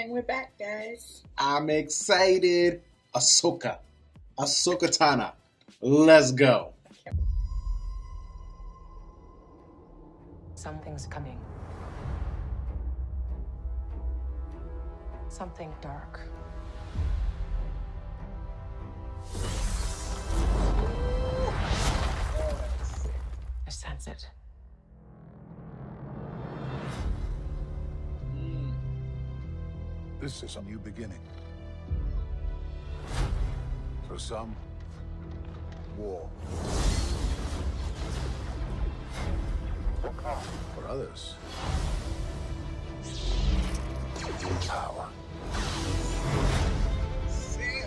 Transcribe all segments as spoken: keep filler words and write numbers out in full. And we're back, guys. I'm excited. Ahsoka. Ahsoka Tano. Let's go. Something's coming. Something dark. I sense it. This is a new beginning. For some, war. For others, power. See?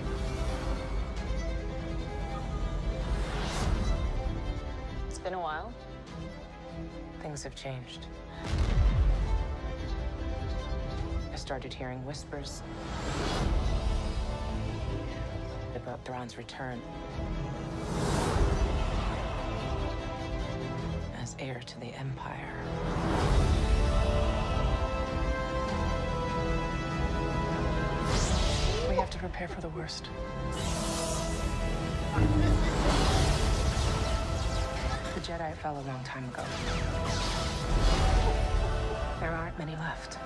It's been a while. Things have changed. Started hearing whispers about Thrawn's return as heir to the Empire. We have to prepare for the worst. The Jedi fell a long time ago. There aren't many left.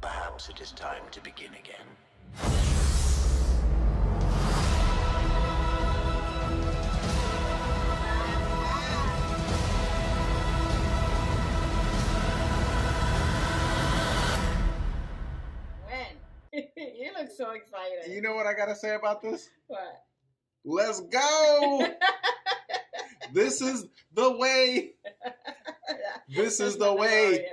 Perhaps it is time to begin again. You look so excited. You know what I gotta say about this? What? Let's go! This is the way. This is the way.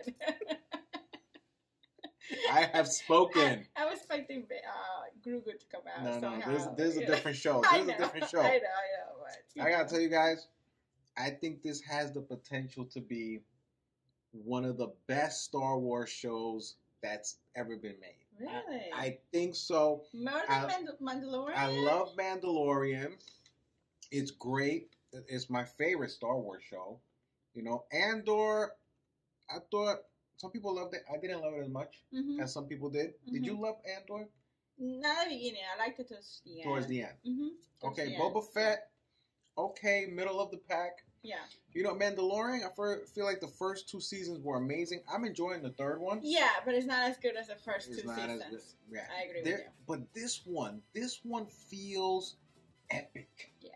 I have spoken. I, I was expecting uh, Grogu to come out. No, no, somehow. There's, there's a different show. There's know, a different show. I know, I know. But, I gotta know. tell you guys, I think this has the potential to be one of the best Star Wars shows that's ever been made. Really? I, I think so. More than Mandal Mandalorian? I love Mandalorian. It's great. It's my favorite Star Wars show. You know, Andor, I thought some people loved it. I didn't love it as much mm-hmm. as some people did. Mm-hmm. Did you love Andor? Not at the beginning. I liked it towards the end. Towards the end. Mm-hmm. Towards okay, the Boba end. Fett. Okay, middle of the pack. Yeah. You know, Mandalorian, I feel like the first two seasons were amazing. I'm enjoying the third one. Yeah, but it's not as good as the first it's two not seasons. As good. Yeah. I agree there, with you. But this one, this one feels epic. Yeah.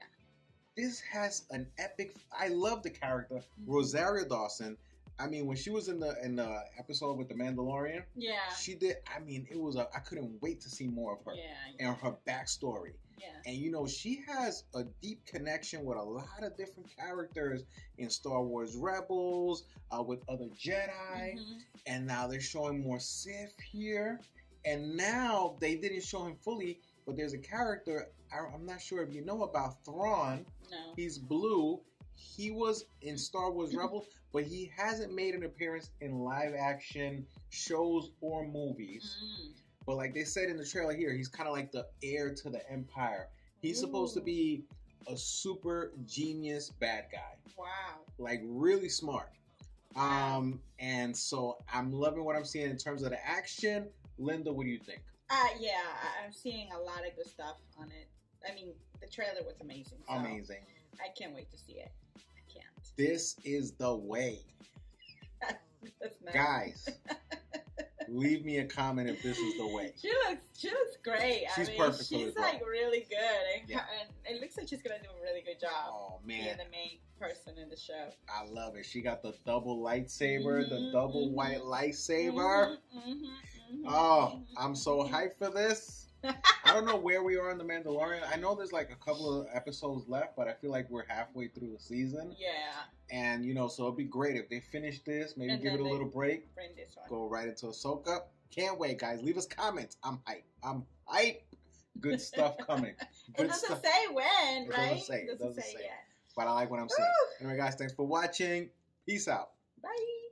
This has an epic. I love the character mm-hmm. Rosario Dawson. I mean, when she was in the in the episode with the Mandalorian, yeah, she did. I mean, it was a. I couldn't wait to see more of her yeah, and her backstory. Yeah. And you know, she has a deep connection with a lot of different characters in Star Wars Rebels, uh, with other Jedi, mm-hmm. and now they're showing more Sith here. And now they didn't show him fully, but there's a character I, I'm not sure if you know about Thrawn. No, he's blue. He was in Star Wars Rebels, but he hasn't made an appearance in live action shows or movies. Mm. But like they said in the trailer here, he's kind of like the heir to the Empire. He's Ooh. supposed to be a super genius bad guy. Wow. Like really smart. Wow. Um, and so I'm loving what I'm seeing in terms of the action. Linda, what do you think? Uh, yeah, I'm seeing a lot of good stuff on it. I mean, the trailer was amazing. So amazing. I can't wait to see it. I can't. This is the way. That's nice. Guys, leave me a comment if this is the way. She looks, she looks great. She's I mean, perfect. She's like role. really good, and, yeah. and it looks like she's gonna do a really good job. Oh man, being the main person in the show. I love it. She got the double lightsaber, mm-hmm, the double mm-hmm. white lightsaber. Mm-hmm, mm-hmm, oh, mm-hmm. I'm so hyped for this. I don't know where we are in The Mandalorian. I know there's like a couple of episodes left, but I feel like we're halfway through the season. Yeah. And, you know, so it'd be great if they finish this, maybe and give it a little break, this one. go right into Ahsoka. Can't wait, guys. Leave us comments. I'm hype. I'm hype. Good stuff coming. Good it doesn't stuff. say when, it right? Doesn't say. It doesn't, it doesn't say, say yet. But I like what I'm Woo! seeing. Anyway, guys, thanks for watching. Peace out. Bye.